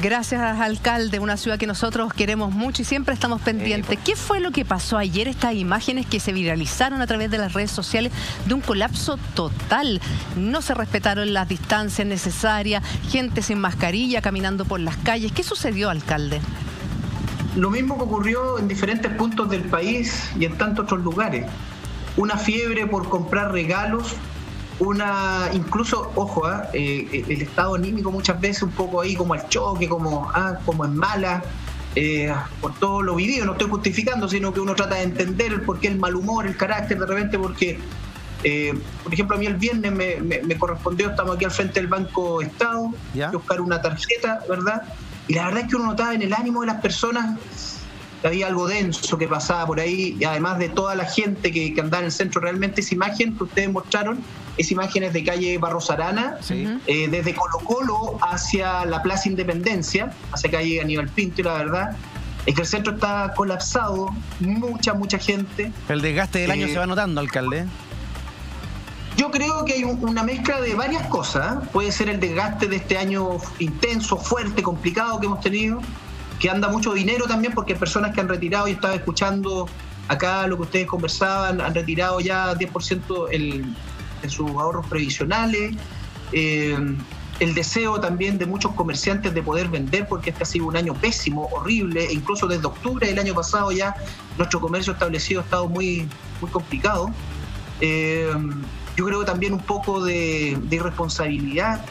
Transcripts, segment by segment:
Gracias, alcalde. Una ciudad que nosotros queremos mucho y siempre estamos pendientes. ¿Qué fue lo que pasó ayer? Estas imágenes que se viralizaron a través de las redes sociales de un colapso total. No se respetaron las distancias necesarias, gente sin mascarilla caminando por las calles. ¿Qué sucedió, alcalde? Lo mismo que ocurrió en diferentes puntos del país y en tantos otros lugares. Una fiebre por comprar regalos, incluso, ojo, el estado anímico muchas veces un poco ahí como al choque, como en mala, por todo lo vivido. No estoy justificando, sino que uno trata de entender el porqué, el mal humor, el carácter de repente, porque, por ejemplo, a mí el viernes me correspondió, estamos aquí al frente del Banco Estado, buscar una tarjeta, ¿verdad? Y la verdad es que uno notaba en el ánimo de las personas que había algo denso que pasaba por ahí, y además de toda la gente que andaba en el centro. Realmente esa imagen que ustedes mostraron es imágenes de calle Barros Arana, desde Colo Colo hacia la Plaza Independencia, hacia calle Aníbal Pinto, y la verdad es que el centro está colapsado, mucha gente. El desgaste del año se va notando, alcalde. Yo creo que hay una mezcla de varias cosas. Puede ser el desgaste de este año intenso, fuerte, complicado que hemos tenido, que anda mucho dinero también, porque hay personas que han retirado, y estaba escuchando acá lo que ustedes conversaban, han retirado ya 10% en sus ahorros previsionales, el deseo también de muchos comerciantes de poder vender, porque este ha sido un año pésimo, horrible, e incluso desde octubre del año pasado ya nuestro comercio establecido ha estado muy complicado. Yo creo también un poco de irresponsabilidad.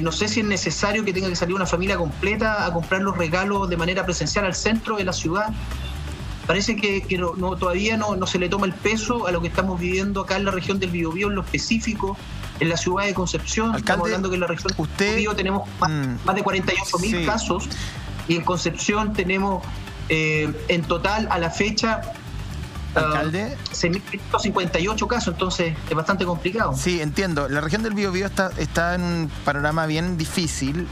No sé si es necesario que tenga que salir una familia completa a comprar los regalos de manera presencial al centro de la ciudad. Parece que todavía no se le toma el peso a lo que estamos viviendo acá en la región del Biobío, en lo específico, en la ciudad de Concepción. Alcalde, estamos hablando que en la región del Biobío tenemos más de 48.000 casos, y en Concepción tenemos en total a la fecha 6.558 casos, entonces es bastante complicado. Sí, entiendo. La región del Biobío está en un panorama bien difícil.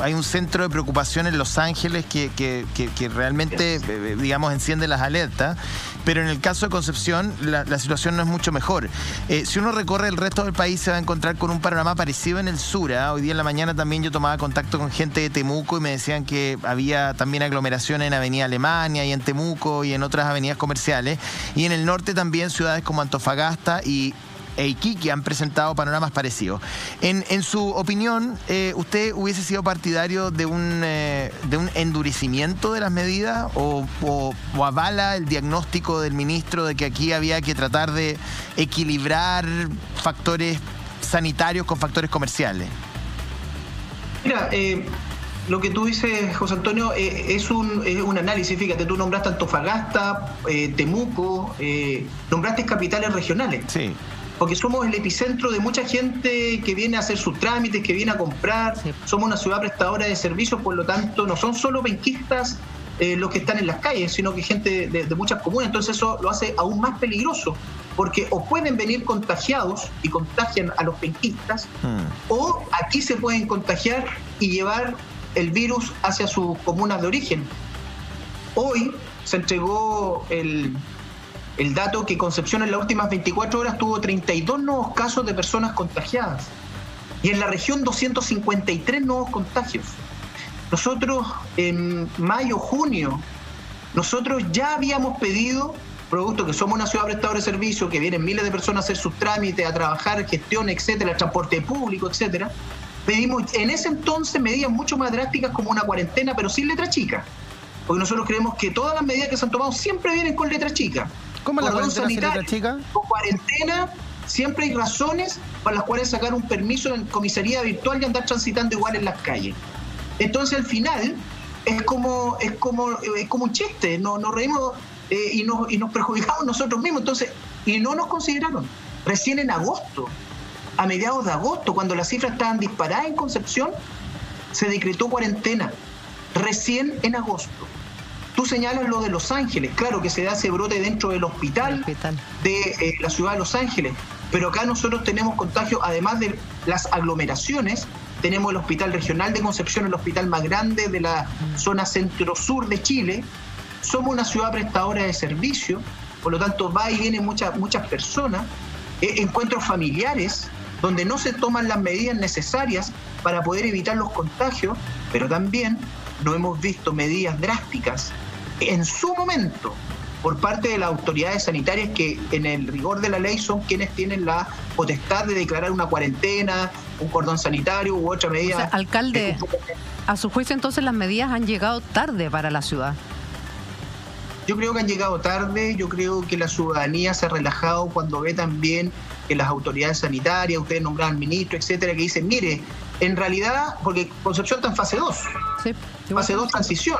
Hay un centro de preocupación en Los Ángeles que realmente, digamos, enciende las alertas. Pero en el caso de Concepción, la situación no es mucho mejor. Si uno recorre el resto del país, se va a encontrar con un panorama parecido en el sur. Hoy día en la mañana también yo tomaba contacto con gente de Temuco y me decían que había también aglomeración en Avenida Alemania y en Temuco y en otras avenidas comerciales. Y en el norte también ciudades como Antofagasta e Iquique han presentado panoramas parecidos. En su opinión, ¿usted hubiese sido partidario de un endurecimiento de las medidas o avala el diagnóstico del ministro de que aquí había que tratar de equilibrar factores sanitarios con factores comerciales? Mira, lo que tú dices, José Antonio, es un análisis. Fíjate, tú nombraste Antofagasta, Temuco, nombraste capitales regionales. Sí. Porque somos el epicentro de mucha gente que viene a hacer sus trámites, que viene a comprar. Sí. Somos una ciudad prestadora de servicios, por lo tanto, no son solo penquistas los que están en las calles, sino que gente de muchas comunas. Entonces eso lo hace aún más peligroso, porque o pueden venir contagiados y contagian a los penquistas, o aquí se pueden contagiar y llevar el virus hacia sus comunas de origen. Hoy se entregó el dato que Concepción en las últimas 24 horas tuvo 32 nuevos casos de personas contagiadas, y en la región 253 nuevos contagios. Nosotros en mayo, junio, nosotros ya habíamos pedido, producto que somos una ciudad prestadora de servicios, que vienen miles de personas a hacer sus trámites, a trabajar, gestión, etcétera, transporte público, etcétera. Pedimos en ese entonces medidas mucho más drásticas, como una cuarentena, pero sin letra chica. Porque nosotros creemos que todas las medidas que se han tomado siempre vienen con letra chica. ¿Cómo la cuarentena sin letra chica? Con cuarentena siempre hay razones para las cuales sacar un permiso en comisaría virtual y andar transitando igual en las calles. Entonces al final es como un chiste. Nos reímos y nos perjudicamos nosotros mismos. Entonces, y no nos consideraron. Recién en agosto, a mediados de agosto, cuando las cifras estaban disparadas en Concepción, se decretó cuarentena. Recién en agosto. Tú señalas lo de Los Ángeles. Claro que se da ese brote dentro del hospital. De la ciudad de Los Ángeles. Pero acá nosotros tenemos contagios, además de las aglomeraciones, tenemos el hospital regional de Concepción, el hospital más grande de la zona centro-sur de Chile. Somos una ciudad prestadora de servicio, por lo tanto va y viene muchas personas. Encuentros familiares, donde no se toman las medidas necesarias para poder evitar los contagios, Pero también no hemos visto medidas drásticas en su momento por parte de las autoridades sanitarias, que en el rigor de la ley son quienes tienen la potestad de declarar una cuarentena, un cordón sanitario u otra medida. O sea, alcalde, a su juicio entonces las medidas han llegado tarde para la ciudad. Yo creo que han llegado tarde, yo creo que la ciudadanía se ha relajado cuando ve también que las autoridades sanitarias, ustedes nombraban ministro, etcétera, que dicen, mire, en realidad, porque Concepción está en fase 2, sí, fase 2 transición.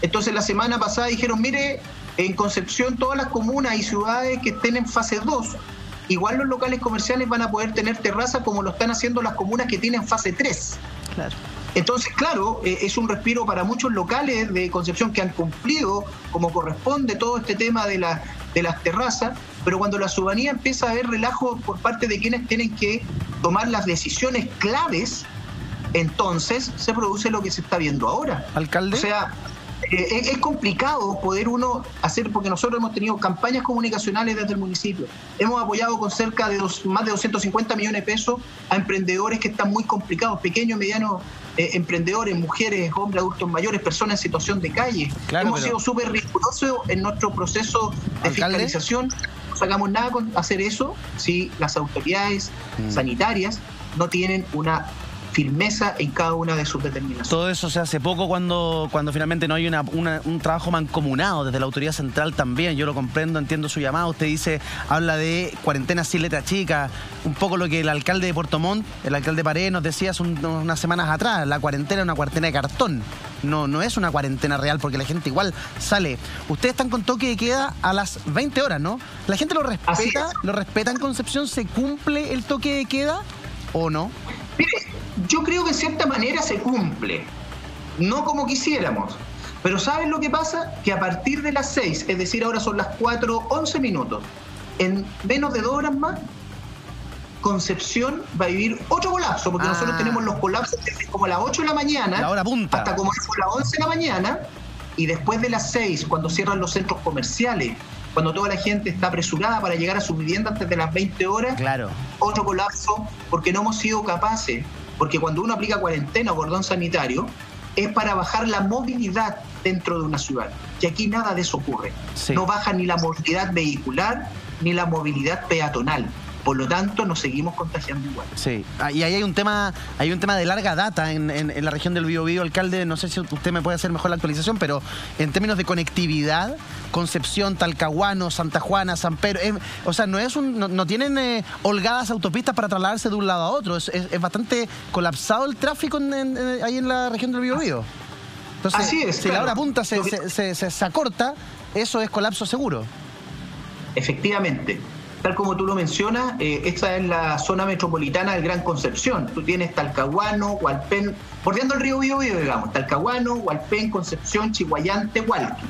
Entonces la semana pasada dijeron, mire, en Concepción todas las comunas y ciudades que estén en fase 2, igual los locales comerciales van a poder tener terraza como lo están haciendo las comunas que tienen fase 3. Claro. Entonces, claro, es un respiro para muchos locales de Concepción que han cumplido como corresponde todo este tema de las terrazas, pero cuando la ciudadanía empieza a ver relajo por parte de quienes tienen que tomar las decisiones claves, entonces se produce lo que se está viendo ahora. Alcalde. O sea, es complicado poder uno hacer, porque nosotros hemos tenido campañas comunicacionales desde el municipio, hemos apoyado con cerca de más de 250 millones de pesos a emprendedores que están muy complicados, pequeños, medianos emprendedores, mujeres, hombres, adultos mayores, personas en situación de calle. Claro, hemos sido súper rigurosos en nuestro proceso de fiscalización. No sacamos nada con hacer eso si las autoridades sanitarias no tienen una firmeza en cada una de sus determinaciones. Todo eso se hace poco cuando finalmente no hay un trabajo mancomunado desde la autoridad central también. Yo lo comprendo, entiendo su llamado. Usted dice, habla de cuarentena sin letra chica, un poco lo que el alcalde de Puerto Montt, el alcalde Paredes, nos decía hace unas semanas atrás. La cuarentena es una cuarentena de cartón. No es una cuarentena real porque la gente igual sale. Ustedes están con toque de queda a las 20 horas, ¿no? ¿La gente lo respeta? ¿Lo respeta en Concepción? ¿Se cumple el toque de queda o no? Mire, yo creo que en cierta manera se cumple, no como quisiéramos, pero ¿saben lo que pasa? Que a partir de las 6, es decir, ahora son las 4:11, en menos de 2 horas más, Concepción va a vivir otro colapso, porque nosotros tenemos los colapsos desde como a las 8 de la mañana, la hora punta, hasta como a las 11 de la mañana, y después de las 6, cuando cierran los centros comerciales, cuando toda la gente está apresurada para llegar a su vivienda antes de las 20 horas, claro, otro colapso, porque no hemos sido capaces. Porque cuando uno aplica cuarentena o cordón sanitario, es para bajar la movilidad dentro de una ciudad. Y aquí nada de eso ocurre. Sí. No baja ni la movilidad vehicular, ni la movilidad peatonal. Por lo tanto, nos seguimos contagiando igual. Sí, y ahí hay un tema de larga data en la región del Biobío, alcalde. No sé si usted me puede hacer mejor la actualización, pero en términos de conectividad, Concepción, Talcahuano, Santa Juana, San Pedro, o sea, no tienen holgadas autopistas para trasladarse de un lado a otro. Es bastante colapsado el tráfico ahí en la región del Biobío. Entonces, así es, si claro, la hora punta se acorta, eso es colapso seguro. Efectivamente. Tal como tú lo mencionas, esta es la zona metropolitana del Gran Concepción. Tú tienes Talcahuano, Hualpén, bordeando el río Biobío, digamos, Talcahuano, Hualpén, Concepción, Chihuayante, Hualqui.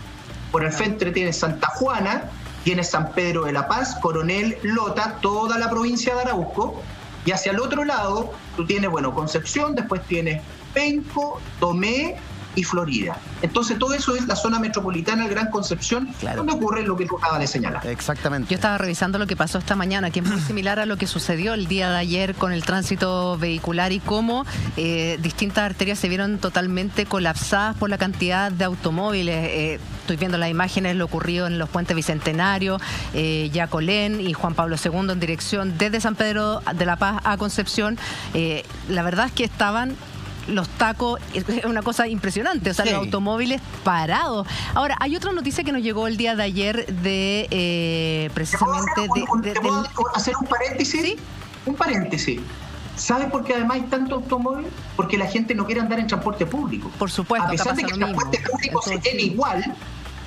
Por el frente tienes Santa Juana, tienes San Pedro de la Paz, Coronel, Lota, toda la provincia de Arauco. Y hacia el otro lado tú tienes, bueno, Concepción, después tienes Penco, Tomé y Florida. Entonces todo eso es la zona metropolitana del Gran Concepción, claro, donde ocurre lo que tú acabas de señalar. Exactamente. Yo estaba revisando lo que pasó esta mañana, que es muy similar a lo que sucedió el día de ayer con el tránsito vehicular y cómo distintas arterias se vieron totalmente colapsadas por la cantidad de automóviles. Estoy viendo las imágenes, lo ocurrido en los puentes Bicentenario, Jacolén y Juan Pablo II en dirección desde San Pedro de la Paz a Concepción. La verdad es que estaban los tacos, es una cosa impresionante, o sea, sí, los automóviles parados. Ahora, hay otra noticia que nos llegó el día de ayer de precisamente... ¿Puedo hacer un paréntesis? ¿Sí? Un paréntesis. ¿Sabes por qué además hay tanto automóvil? Porque la gente no quiere andar en transporte público. Por supuesto. A pesar de que el transporte público se tiene igual,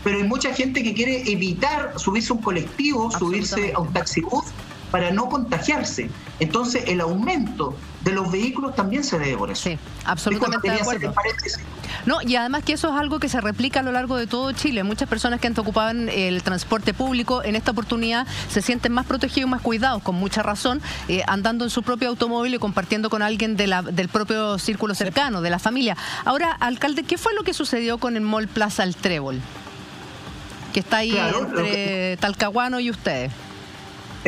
pero hay mucha gente que quiere evitar subirse a un colectivo, subirse a un taxibús, para no contagiarse. Entonces, el aumento de los vehículos también se debe por eso. Sí, absolutamente de acuerdo. No, y además que eso es algo que se replica a lo largo de todo Chile. Muchas personas que antes ocupaban el transporte público, en esta oportunidad se sienten más protegidos y más cuidados, con mucha razón, andando en su propio automóvil y compartiendo con alguien del propio círculo cercano, de la familia. Ahora, alcalde, ¿qué fue lo que sucedió con el Mall Plaza El Trébol? Que está ahí, claro, entre Talcahuano y ustedes.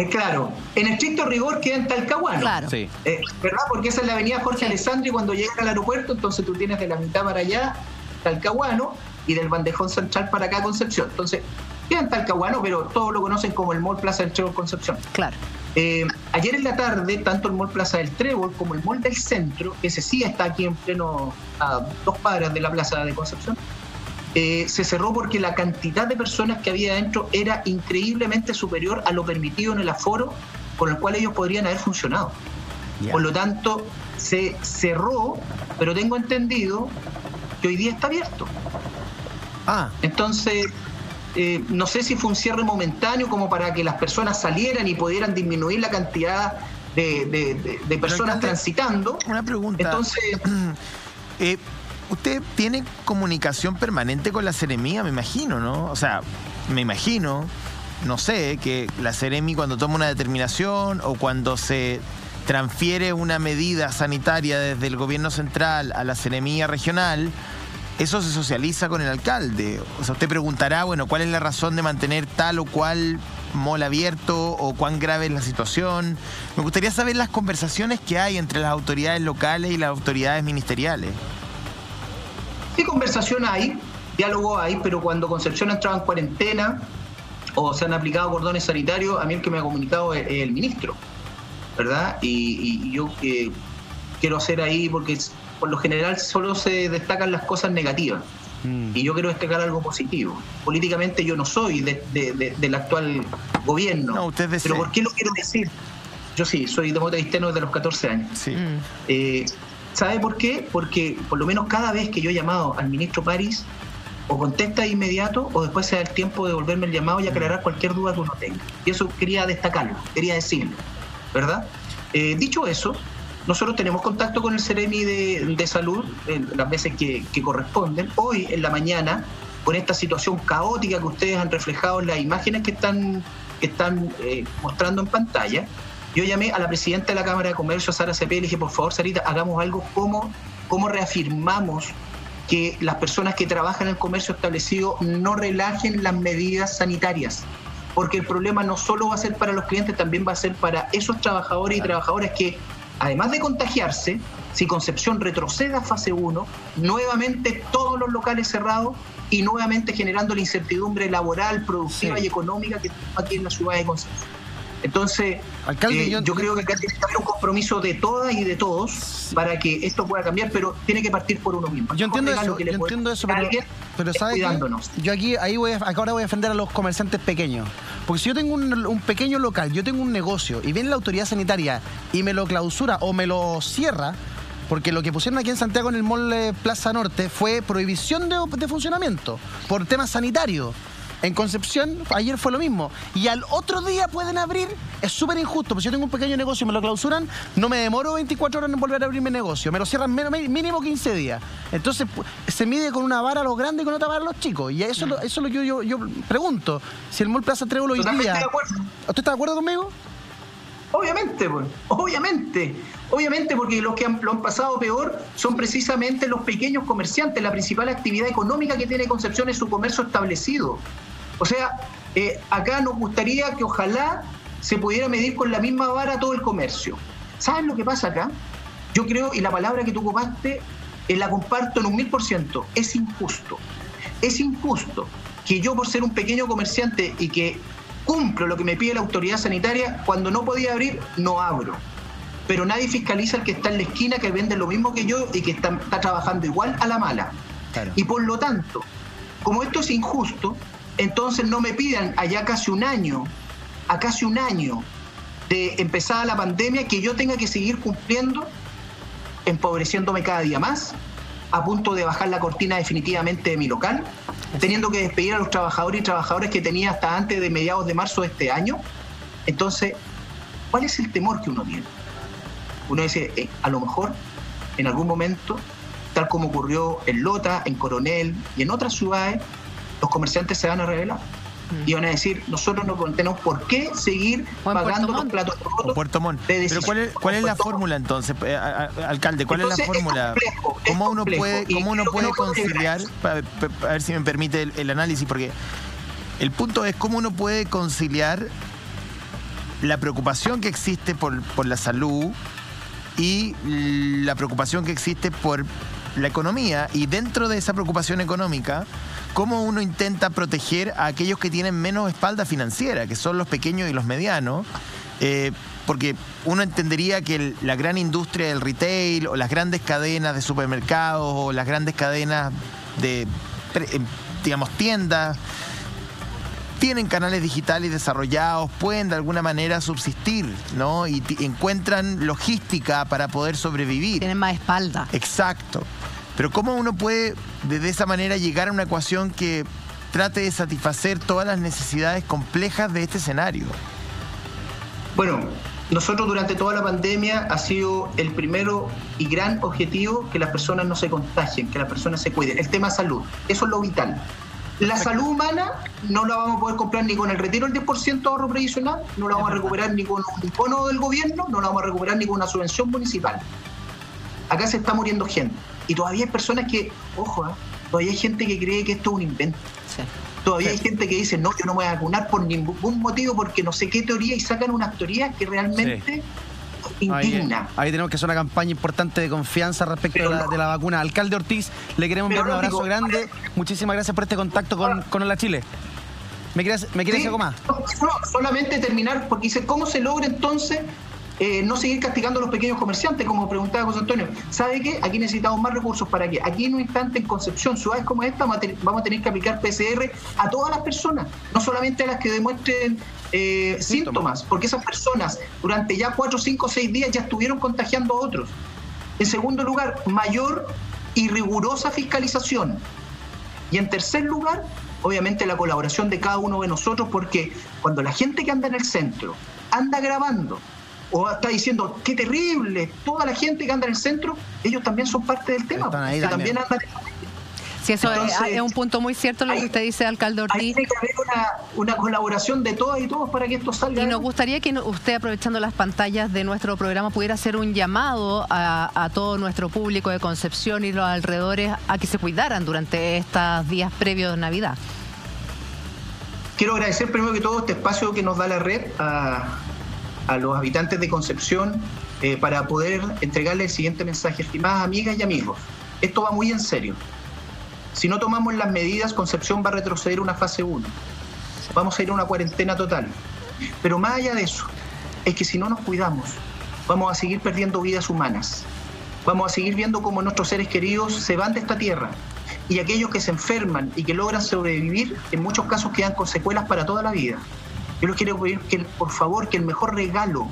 Claro, en estricto rigor queda en Talcahuano, claro. Sí. ¿Verdad? Porque esa es la avenida Jorge Alessandri cuando llegas al aeropuerto, entonces tú tienes de la mitad para allá Talcahuano y del bandejón central para acá Concepción. Entonces queda en Talcahuano, pero todos lo conocen como el Mall Plaza El Trébol Concepción. Claro. Ayer en la tarde, tanto el Mall Plaza del Trébol como el Mall del Centro, ese sí está aquí en pleno, a 2 cuadras de la Plaza de Concepción, se cerró porque la cantidad de personas que había adentro era increíblemente superior a lo permitido en el aforo con el cual ellos podrían haber funcionado. Yeah. Por lo tanto, se cerró, pero tengo entendido que hoy día está abierto. Ah. Entonces... no sé si fue un cierre momentáneo como para que las personas salieran y pudieran disminuir la cantidad de personas transitando. Una pregunta. Entonces, usted tiene comunicación permanente con la Seremi, me imagino, ¿no? O sea, me imagino, no sé, que la Seremi cuando toma una determinación o cuando se transfiere una medida sanitaria desde el gobierno central a la Seremi regional... Eso se socializa con el alcalde. O sea, usted preguntará, bueno, ¿cuál es la razón de mantener tal o cual mall abierto o cuán grave es la situación? Me gustaría saber las conversaciones que hay entre las autoridades locales y las autoridades ministeriales. Sí, conversación hay, diálogo hay, pero cuando Concepción ha entrado en cuarentena o se han aplicado cordones sanitarios, a mí el que me ha comunicado es el ministro, ¿verdad? Y yo quiero hacer ahí porque... Por lo general solo se destacan las cosas negativas y yo quiero destacar algo positivo. Políticamente yo no soy del actual gobierno. No, usted desea. Pero ¿por qué lo quiero decir? Yo sí, soy demócrata cristiano desde los 14 años. Sí. ¿Sabe por qué? Porque por lo menos cada vez que yo he llamado al ministro París, o contesta de inmediato o después se da el tiempo de volverme el llamado y aclarar cualquier duda que uno tenga. Y eso quería destacarlo, quería decirlo, ¿verdad? Dicho eso, nosotros tenemos contacto con el Seremi de Salud las veces que corresponden. Hoy en la mañana, con esta situación caótica que ustedes han reflejado en las imágenes que están mostrando en pantalla, yo llamé a la presidenta de la Cámara de Comercio, Sara Sepúlveda, y le dije, por favor, Sarita, hagamos algo como reafirmamos que las personas que trabajan en el comercio establecido no relajen las medidas sanitarias. Porque el problema no solo va a ser para los clientes, también va a ser para esos trabajadores y trabajadoras que... Además de contagiarse, si Concepción retrocede a fase 1, nuevamente todos los locales cerrados y nuevamente generando la incertidumbre laboral, productiva y económica que tenemos aquí en la ciudad de Concepción. Entonces, alcalde, yo creo que acá tiene que haber un compromiso de todas y de todos para que esto pueda cambiar, pero tiene que partir por uno mismo. Yo entiendo eso, pero ¿sabes? Yo aquí ahora voy a defender a los comerciantes pequeños. Porque si yo tengo un pequeño local, yo tengo un negocio y viene la autoridad sanitaria y me lo clausura o me lo cierra, porque lo que pusieron aquí en Santiago en el Mall Plaza Norte fue prohibición de funcionamiento por temas sanitarios. En Concepción ayer fue lo mismo. Y al otro día pueden abrir. Es súper injusto, porque si yo tengo un pequeño negocio y me lo clausuran, no me demoro 24 horas en volver a abrir mi negocio. Me lo cierran mínimo 15 días. Entonces se mide con una vara a los grandes y con otra vara a los chicos. Y eso es lo que yo pregunto. Si el Mall Plaza Trébol hoy día... ¿Usted está de acuerdo conmigo? Obviamente, pues. Obviamente, porque los que lo han pasado peor son precisamente los pequeños comerciantes. La principal actividad económica que tiene Concepción es su comercio establecido. O sea, acá nos gustaría que ojalá se pudiera medir con la misma vara todo el comercio. ¿Sabes lo que pasa acá? Yo creo, y la palabra que tú ocupaste, la comparto en un 1000%. Es injusto. Es injusto que yo, por ser un pequeño comerciante y que cumplo lo que me pide la autoridad sanitaria, cuando no podía abrir, no abro. Pero nadie fiscaliza al que está en la esquina, que vende lo mismo que yo y que está trabajando igual a la mala. Claro. Y por lo tanto, como esto es injusto, entonces no me pidan allá a casi un año de empezada la pandemia, que yo tenga que seguir cumpliendo, empobreciéndome cada día más, a punto de bajar la cortina definitivamente de mi local, teniendo que despedir a los trabajadores y trabajadoras que tenía hasta antes de mediados de marzo de este año. Entonces, ¿cuál es el temor que uno tiene? Uno dice, a lo mejor, en algún momento, tal como ocurrió en Lota, en Coronel y en otras ciudades, los comerciantes se van a rebelar. Y van a decir, nosotros no tenemos por qué seguir pagando los platos rotos. Pero ¿cuál es la fórmula entonces, alcalde? ¿Cuál es la fórmula? ¿Cómo uno puede conciliar? A ver si me permite el análisis, porque el punto es cómo uno puede conciliar la preocupación que existe por la salud y la preocupación que existe por la economía, y dentro de esa preocupación económica, cómo uno intenta proteger a aquellos que tienen menos espalda financiera, que son los pequeños y los medianos, porque uno entendería que la gran industria del retail, o las grandes cadenas de supermercados, o las grandes cadenas de, digamos, tiendas, tienen canales digitales desarrollados, pueden de alguna manera subsistir, ¿no? Y encuentran logística para poder sobrevivir. Tienen más espalda. Exacto. Pero ¿cómo uno puede de esa manera llegar a una ecuación que trate de satisfacer todas las necesidades complejas de este escenario? Bueno, nosotros durante toda la pandemia ha sido el primero y gran objetivo que las personas no se contagien, que las personas se cuiden. El tema salud, eso es lo vital. La salud humana no la vamos a poder comprar ni con el retiro del 10% de ahorro previsional, no la vamos a recuperar ni con un bono del gobierno, no la vamos a recuperar ni con una subvención municipal. Acá se está muriendo gente. Y todavía hay personas que, ojo, todavía hay gente que cree que esto es un invento. Sí. Todavía hay gente que dice, no, yo no me voy a vacunar por ningún motivo porque no sé qué teoría, y sacan unas teorías que realmente... Sí. Indigna. Ahí tenemos que hacer una campaña importante de confianza respecto de la vacuna. Alcalde Ortiz, le queremos enviar un abrazo grande. Muchísimas gracias por este contacto con Hola Chile. ¿Me quieres decir algo más? No, solamente terminar, porque dice, ¿cómo se logra entonces no seguir castigando a los pequeños comerciantes? Como preguntaba José Antonio, ¿sabe qué? Aquí necesitamos más recursos para que aquí en un instante, en Concepción, ciudades como esta, vamos a tener que aplicar PCR a todas las personas, no solamente a las que demuestren síntomas, porque esas personas durante ya 4, 5, 6 días ya estuvieron contagiando a otros. En segundo lugar, mayor y rigurosa fiscalización. Y en tercer lugar, obviamente la colaboración de cada uno de nosotros, porque cuando la gente que anda en el centro anda grabando, o está diciendo, qué terrible, toda la gente que anda en el centro, ellos también son parte del tema. Están ahí también andan... Sí, eso entonces, es un punto muy cierto lo que usted dice, alcalde Ortiz. Hay que haber una colaboración de todas y todos para que esto salga. Y nos gustaría que usted, aprovechando las pantallas de nuestro programa, pudiera hacer un llamado a todo nuestro público de Concepción y los alrededores a que se cuidaran durante estos días previos de Navidad. Quiero agradecer primero que todo este espacio que nos da la red a los habitantes de Concepción para poder entregarle el siguiente mensaje. Estimadas amigas y amigos, esto va muy en serio. Si no tomamos las medidas, Concepción va a retroceder a una fase 1. Vamos a ir a una cuarentena total. Pero más allá de eso, es que si no nos cuidamos, vamos a seguir perdiendo vidas humanas. Vamos a seguir viendo cómo nuestros seres queridos se van de esta tierra. Y aquellos que se enferman y que logran sobrevivir, en muchos casos quedan con secuelas para toda la vida. Yo les quiero pedir que, por favor, que el mejor regalo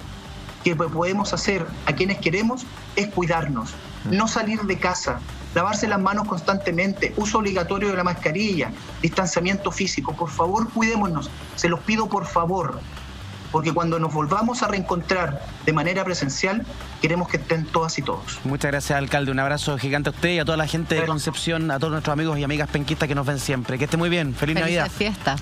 que podemos hacer a quienes queremos es cuidarnos, no salir de casa, lavarse las manos constantemente, uso obligatorio de la mascarilla, distanciamiento físico. Por favor, cuidémonos, se los pido por favor, porque cuando nos volvamos a reencontrar de manera presencial, queremos que estén todas y todos. Muchas gracias, alcalde. Un abrazo gigante a usted y a toda la gente de Concepción, a todos nuestros amigos y amigas penquistas que nos ven siempre. Que esté muy bien. Feliz Navidad. Feliz fiesta.